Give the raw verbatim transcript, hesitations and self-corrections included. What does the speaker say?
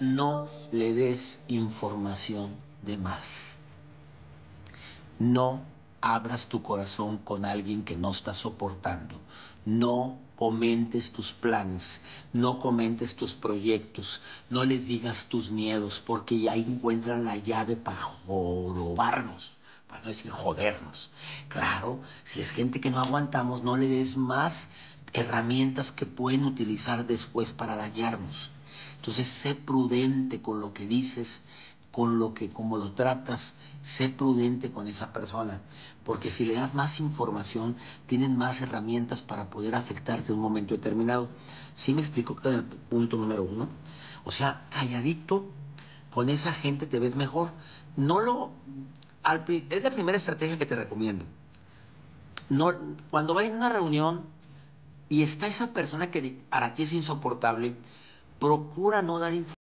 no le des información de más. No abras tu corazón con alguien que no está soportando. No comentes tus planes, no comentes tus proyectos, no les digas tus miedos, porque ahí encuentran la llave para jorobarnos, para no decir jodernos. Claro, si es gente que no aguantamos, no le des más herramientas que pueden utilizar después para dañarnos. Entonces, sé prudente con lo que dices, con lo que, como lo tratas, sé prudente con esa persona, porque si le das más información, tienen más herramientas para poder afectarte en un momento determinado. ¿Sí me explico? El punto número uno. O sea, calladito, con esa gente te ves mejor. No lo... Al, es la primera estrategia que te recomiendo. No, cuando vayas a una reunión y está esa persona que para ti es insoportable, procura no dar información.